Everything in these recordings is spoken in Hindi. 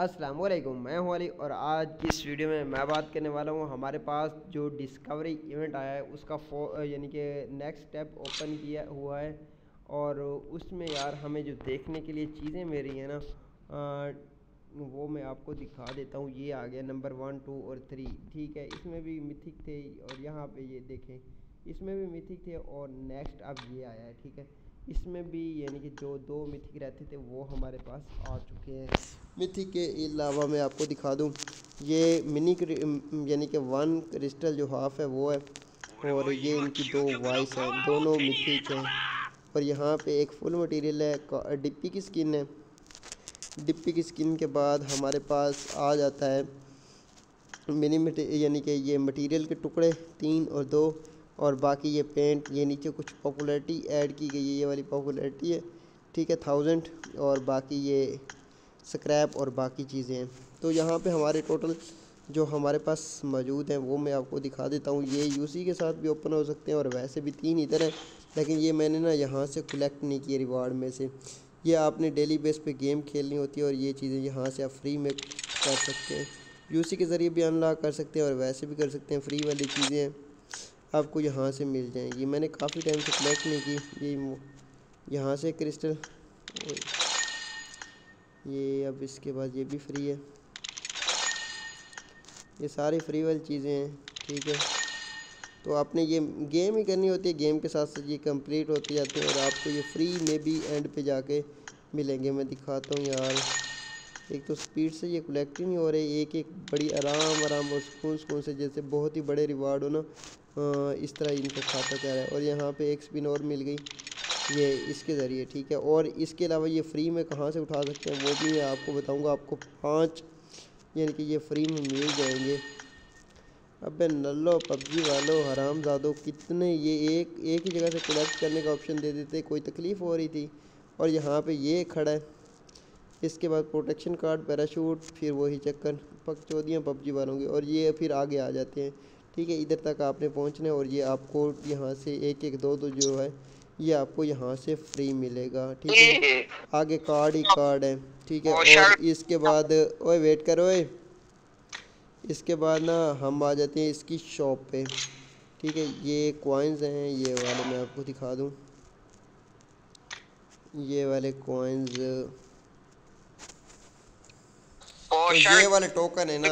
अस्सलाम वालेकुम, मैं हूं अली और आज की इस वीडियो में मैं बात करने वाला हूं हमारे पास जो डिस्कवरी इवेंट आया है उसका यानी कि नेक्स्ट स्टेप ओपन किया हुआ है। और उसमें यार हमें जो देखने के लिए चीज़ें मेरी है ना वो मैं आपको दिखा देता हूं। ये आ गया नंबर 1, 2 और 3, ठीक है। इसमें भी मिथिक थे और यहाँ पे ये देखें इसमें भी मिथिक थे और नेक्स्ट अब ये आया है, ठीक है। इसमें भी यानी कि जो 2 मिथिक रहते थे वो हमारे पास आ चुके हैं। मिथिक के अलावा मैं आपको दिखा दूं ये मिनी यानी कि 1 क्रिस्टल जो हाफ है वो है, और ये इनकी 2 वाइस हैं, दोनों मिथिक हैं। और यहाँ पे एक फुल मटेरियल है, डिप्पी की स्किन है। डिप्पी की स्किन के बाद हमारे पास आ जाता है मिनी यानी कि ये मटेरियल के टुकड़े 3 और 2, और बाकी ये पेंट। ये नीचे कुछ पॉपुलैरिटी ऐड की गई है, ये वाली पॉपुलैरिटी है, ठीक है, 1000। और बाकी ये स्क्रैप और बाकी चीज़ें हैं। तो यहाँ पे हमारे टोटल जो हमारे पास मौजूद हैं वो मैं आपको दिखा देता हूँ। ये यूसी के साथ भी ओपन हो सकते हैं और वैसे भी 3 इधर हैं, लेकिन ये मैंने ना यहाँ से कलेक्ट नहीं किए रिवार्ड में से। ये आपने डेली बेस पर गेम खेलनी होती है और ये चीज़ें यहाँ से आप फ्री में कर सकते हैं। यूसी के ज़रिए भी अनलॉक कर सकते हैं और वैसे भी कर सकते हैं। फ्री वाली चीज़ें हैं आपको यहाँ से मिल जाएंगी। ये मैंने काफ़ी टाइम से कलेक्ट नहीं की। ये यहाँ से क्रिस्टल, ये अब इसके बाद ये भी फ्री है। ये सारी फ्री वाली चीज़ें हैं, ठीक है। तो आपने ये गेम ही करनी होती है, गेम के साथ साथ ये कंप्लीट होते जाते हैं और आपको ये फ्री में भी एंड पे जाके मिलेंगे। मैं दिखाता हूँ यार, एक तो स्पीड से ये कलेक्ट ही नहीं हो रही, एक बड़ी आराम और सुकून से, जैसे बहुत ही बड़े रिवार्ड हो ना इस तरह इनका खाता जा रहा है। और यहाँ पे एक स्पिन और मिल गई ये इसके ज़रिए, ठीक है। और इसके अलावा ये फ्री में कहाँ से उठा सकते हैं वो भी मैं आपको बताऊँगा। आपको 5 यानी कि ये फ्री में मिल जाएंगे। अबे नल्लो पबजी वालों हरामजादों, कितने ये एक ही जगह से कलेक्ट करने का ऑप्शन दे देते, कोई तकलीफ़ हो रही थी। और यहाँ पर ये खड़ा है, इसके बाद प्रोटेक्शन कार्ड, पैराशूट, फिर वही चक्कर पकचौदियाँ पबजी वालों की। और ये फिर आगे आ जाते हैं, ठीक है। इधर तक आपने पहुंचना है और ये आपको यहाँ से 1, 1, 2, 2 जो है ये आपको यहाँ से फ्री मिलेगा, ठीक है। आगे कार्ड ही कार्ड है, ठीक है। और इसके बाद ओए वेट करो, ओए इसके बाद ना हम आ जाते हैं इसकी शॉप पे, ठीक है। ये कॉइन्स हैं, ये वाले मैं आपको दिखा दूँ। ये वाले कॉइन्स, ये वाले टोकन है ना,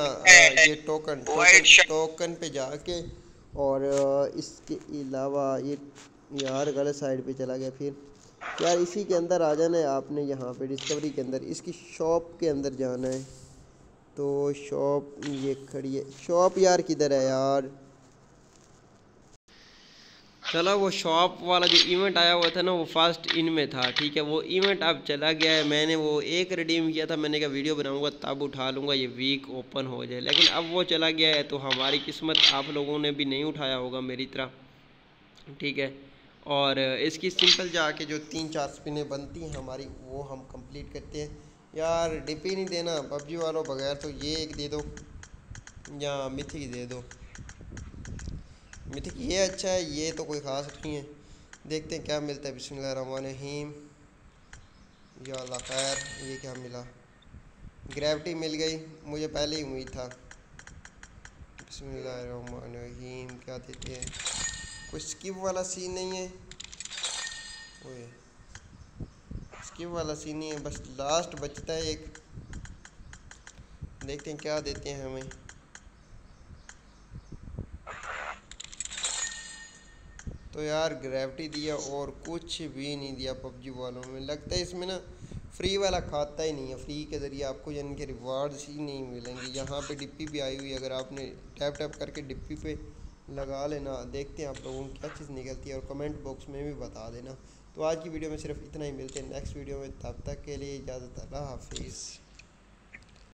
ये टोकन पे जाके। और इसके अलावा ये यार गलत साइड पे चला गया फिर यार। इसी के अंदर आ जाना है आपने, यहाँ पे डिस्कवरी के अंदर इसकी शॉप के अंदर जाना है। तो शॉप ये खड़ी है, शॉप यार किधर है यार? चलो वो शॉप वाला जो इवेंट आया हुआ था ना वो फर्स्ट इन में था, ठीक है। वो इवेंट अब चला गया है। मैंने वो एक रिडीम किया था, मैंने कहा वीडियो बनाऊंगा तब उठा लूँगा, ये वीक ओपन हो जाए, लेकिन अब वो चला गया है। तो हमारी किस्मत, आप लोगों ने भी नहीं उठाया होगा मेरी तरह, ठीक है। और इसकी सिंपल जाके जो 3-4 स्पिनें बनती हैं हमारी वो हम कंप्लीट करते हैं। यार डीपी नहीं देना पबजी वालों बगैर, तो ये एक दे दो या मिथिक दे दो। मिथिक ये अच्छा है, ये तो कोई ख़ास नहीं है। देखते हैं क्या मिलता है। बिस्मिल्लाहिर्रहमानिर्रहीम, या अल्लाह खैर। ये क्या मिला? ग्रेविटी मिल गई, मुझे पहले ही उम्मीद था। बिस्मिल्लाहिर्रहमानिर्रहीम, क्या देते हैं? कोई स्किप वाला सीन नहीं है, ओए स्किप वाला सीन नहीं है, बस लास्ट बचता है एक। देखते हैं क्या देते हैं हमें। तो यार ग्रेविटी दिया और कुछ भी नहीं दिया पबजी वालों में। लगता है इसमें ना फ्री वाला खाता ही नहीं है। फ्री के ज़रिए आपको यानी कि रिवार्ड्स ही नहीं मिलेंगे। यहाँ पे डिप्पी भी आई हुई है, अगर आपने टैप करके डिप्पी पे लगा लेना। देखते हैं आप लोगों को क्या चीज़ निकलती है, और कमेंट बॉक्स में भी बता देना। तो आज की वीडियो में सिर्फ इतना ही, मिलते हैं नेक्स्ट वीडियो में, तब तक के लिए इजाज़त, अल्लाह हाफिज़।